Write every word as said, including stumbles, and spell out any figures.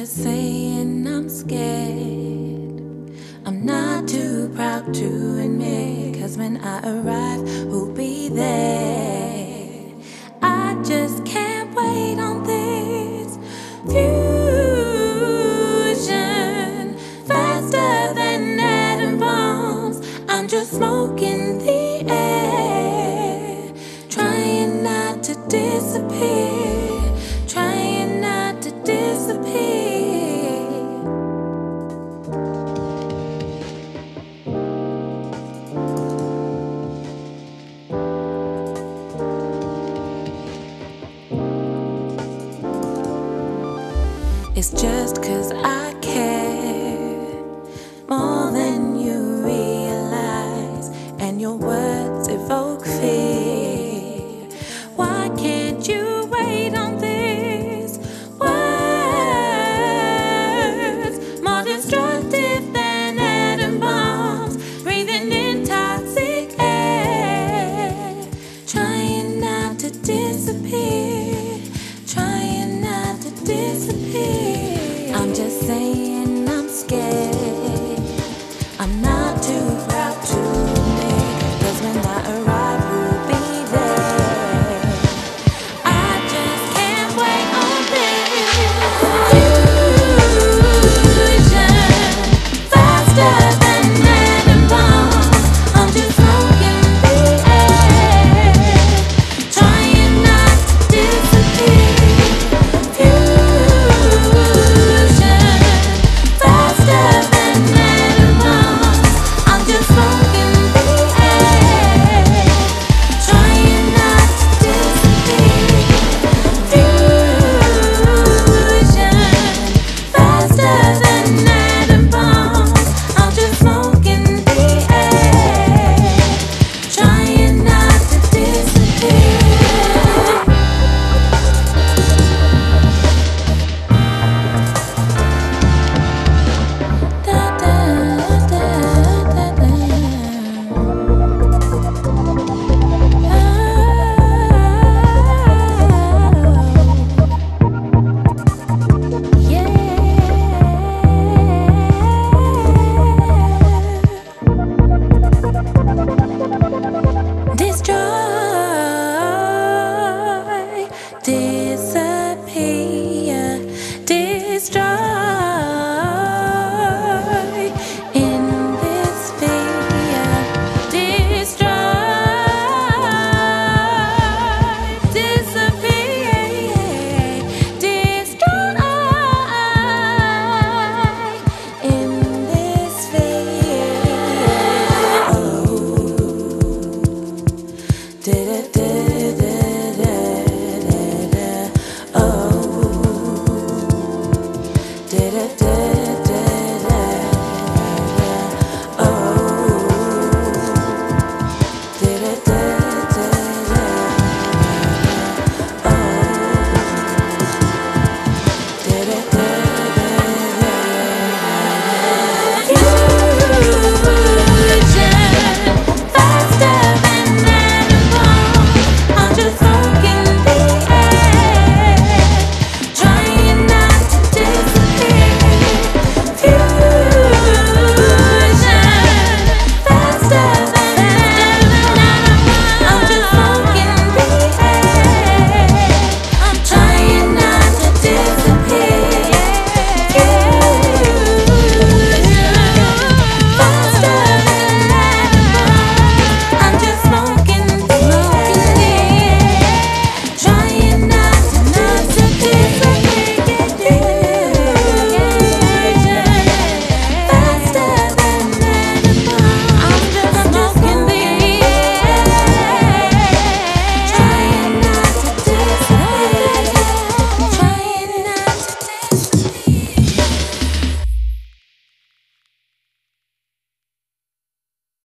just saying I'm scared. I'm not too proud to admit, 'cause when I arrive, who'll be there? I just can't wait on this fusion, faster than atom bombs. I'm just smoking the air, trying not to disappear. It's just 'cause I care more than you realize, and your words evoke fear. Why can't you wait on these words? More destructive than atom bombs, breathing in toxic air, trying not to disappear, trying not to disappear. Just saying I'm scared, I'm not too proud to admit, 'cause when I arrive, we'll be there. I just can't wait on this fusion, faster than atom bombs. I'm just smoking the air, trying not to disappear. Disappear, destroy in this fear, destroy, disappear, destroy in this fear. Oh, did it, did it. Oh, did it, did it.